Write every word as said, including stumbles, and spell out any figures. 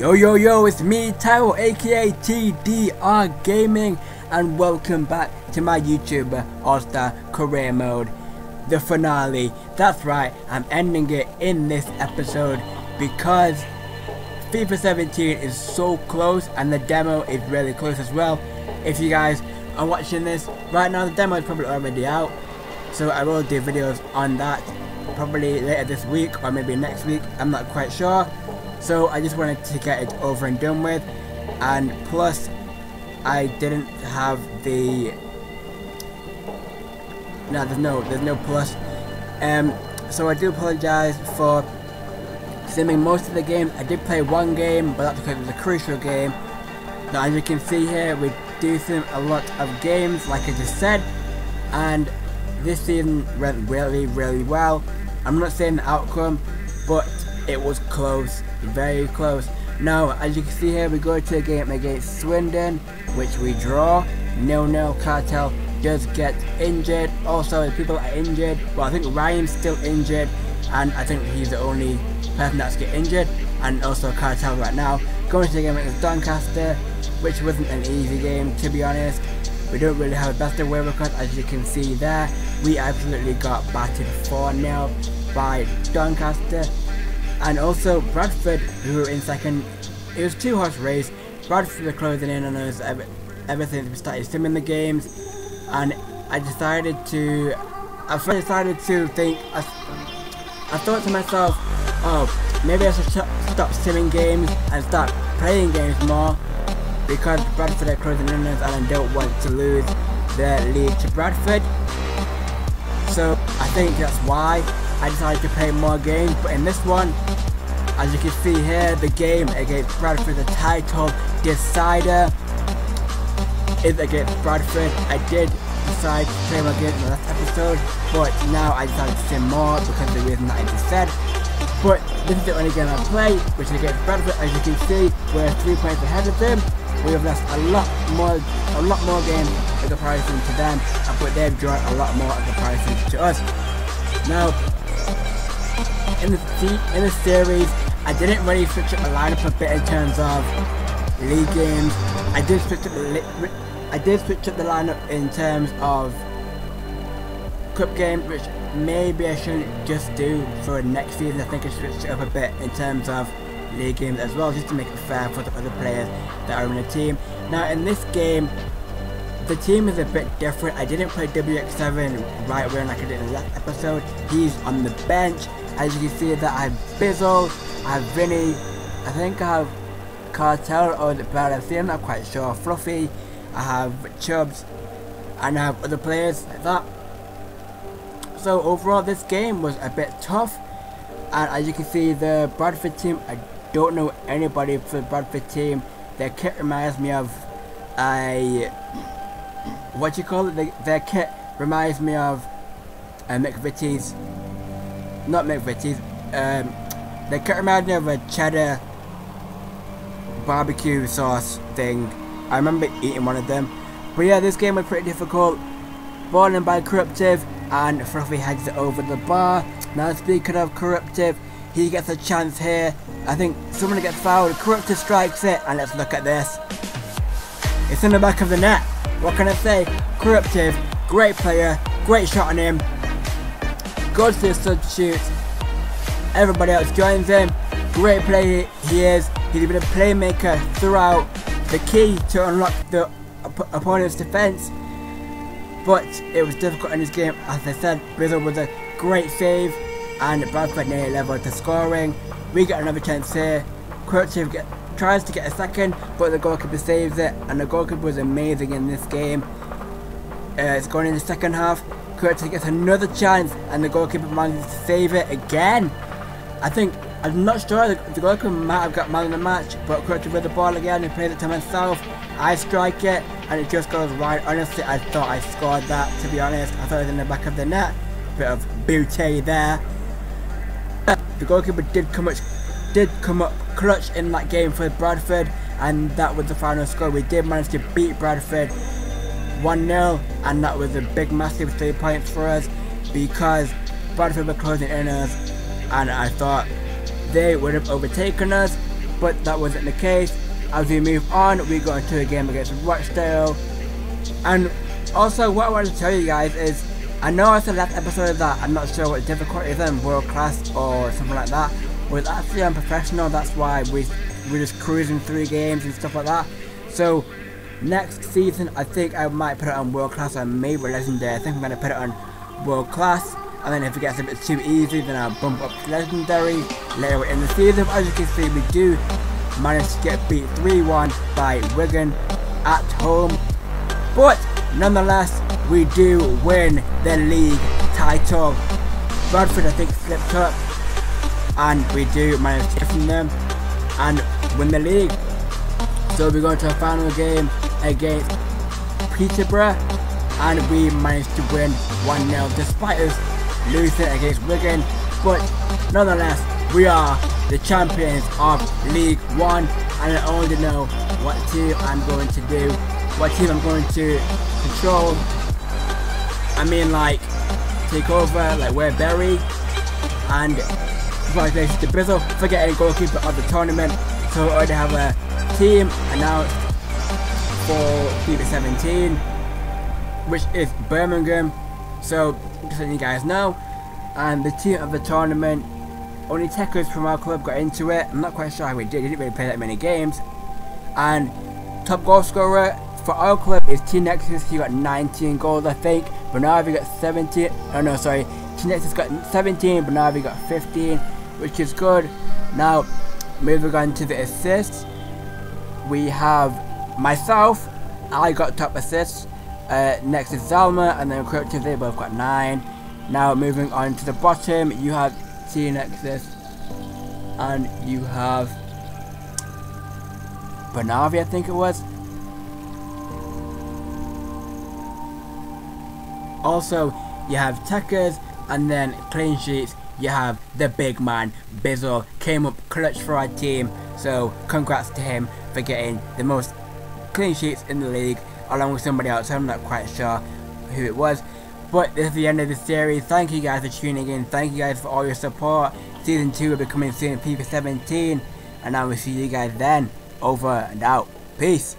Yo yo yo, it's me Taiwo aka T D R Gaming and welcome back to my YouTuber All-Star Career Mode, the finale. That's right, I'm ending it in this episode because FIFA seventeen is so close and the demo is really close as well. If you guys are watching this right now, the demo is probably already out, so I will do videos on that probably later this week or maybe next week, I'm not quite sure. So I just wanted to get it over and done with, and plus I didn't have the no there's no there's no plus um so I do apologize for simming most of the games. I did play one game, but that's because it was a crucial game. Now as you can see here, we do sim a lot of games like I just said, and this season went really really well. I'm not saying the outcome, but it was close, very close. Now as you can see here, we go to a game against Swindon, which we draw nil nil. Cartel does get injured, also the people are injured. Well, I think Ryan's still injured, and I think he's the only person that's getting injured, and also Cartel right now. Going to the game against Doncaster, which wasn't an easy game to be honest. We don't really have a best away record, as you can see there. We absolutely got battered four nil by Doncaster. And also Bradford, who were in second. It was two horse race. Bradford were closing in on us ever, ever since we started simming the games, and I decided to I first decided to think I, I thought to myself, oh, maybe I should stop simming games and start playing games more, because Bradford are closing in on us and I don't want to lose their lead to Bradford. So I think that's why I decided to play more games. But in this one, as you can see here, the game against Bradford, the title decider is against Bradford. I did decide to play more games in the last episode, but now I decided to sim more because of the reason that I just said. But this is the only game I play, which is against Bradford. As you can see, we're three points ahead of them. We have lost a lot more, a lot more games in comparison to them, but they've drawn a lot more in comparison to us. Now, in the in the series, I didn't really switch up my lineup a bit in terms of league games. I did switch up the I did switch up the lineup in terms of cup games, which maybe I shouldn't just do for next season. I think I switched it up a bit in terms of league games as well, just to make it fair for the other players that are in the team. Now in this game, the team is a bit different. I didn't play W X seven right away like I did in the last episode. He's on the bench. As you can see that I have Bizzle, I have Vinnie, I think I have Cartel or the Peterborough, I'm not quite sure, Fluffy, I have Chubbs, and I have other players like that. So overall this game was a bit tough, and as you can see the Bradford team, I don't know anybody for the Bradford team. Their kit reminds me of a, what you call it, their kit reminds me of a McVitie's, not McVitie's, um, their kit reminds me of a cheddar barbecue sauce thing. I remember eating one of them. But yeah, this game was pretty difficult, bowling by Corruptive, and Fluffy heads it over the bar. Now speaking of Corruptive, he gets a chance here. I think someone gets fouled, Corruptive strikes it, and let's look at this. It's in the back of the net. What can I say? Corruptive, great player, great shot on him. Goes to the substitute, everybody else joins him. Great player he is. He's been a playmaker throughout, the key to unlock the op opponent's defence. But it was difficult in this game. As I said, Bizzle was a great save, and Bradford nearly leveled the scoring. We get another chance here. Corruptive get, tries to get a second, but the goalkeeper saves it, and the goalkeeper was amazing in this game. Uh, it's going in the second half. Curtis gets another chance, and the goalkeeper manages to save it again. I think, I'm not sure, the, the goalkeeper might have got man in the match, but Curtis with the ball again, he plays it to himself. I strike it, and it just goes wide. Honestly, I thought I scored that, to be honest. I thought it was in the back of the net. Bit of bootay there. The goalkeeper did come, up, did come up clutch in that game for Bradford, and that was the final score. We did manage to beat Bradford one nil, and that was a big massive three points for us, because Bradford were closing in us, and I thought they would have overtaken us, but that wasn't the case. As we move on, we got into a game against Rochdale. And also what I wanted to tell you guys is, I know I said last episode that I'm not sure what difficulty is in world class or something like that. We're actually unprofessional, that's why we, we're just cruising through games and stuff like that. So next season I think I might put it on world class or maybe legendary. I think I'm going to put it on world class, and then if it gets a bit too easy then I'll bump up to legendary later in the season. But as you can see, we do manage to get beat three one by Wigan at home, but nonetheless we do win the league title. Bradford I think slipped up and we do manage to get from them and win the league. So we go to a final game against Peterborough and we managed to win one nil despite us losing against Wigan, but nonetheless we are the champions of League One. And I already know what team I'm going to do, what team I'm going to control, I mean like take over, like we're Berry. And congratulations to Bizzle for getting goalkeeper of the tournament. So we already have a team announced for FIFA seventeen, which is Birmingham, so just letting you guys know. And the team of the tournament, only Tekkers from our club got into it. I'm not quite sure how we did, we didn't really play that many games. And top goal scorer for our club is T-Nexus, he got nineteen goals I think. Benavi got seventeen, oh no sorry, T-Nexus got seventeen, Benavi got fifteen, which is good. Now moving on to the assists, we have myself, I got top assists, uh, next is Zalma and then Corruptive, they both got nine. Now moving on to the bottom, you have T-Nexus and you have Benavi I think it was. Also you have Tekkers, and then clean sheets you have the big man Bizzle, came up clutch for our team, so congrats to him for getting the most clean sheets in the league along with somebody else. I'm not quite sure who it was. But this is the end of the series. Thank you guys for tuning in. Thank you guys for all your support. Season two will be coming soon, FIFA seventeen. And I will see you guys then. Over and out. Peace.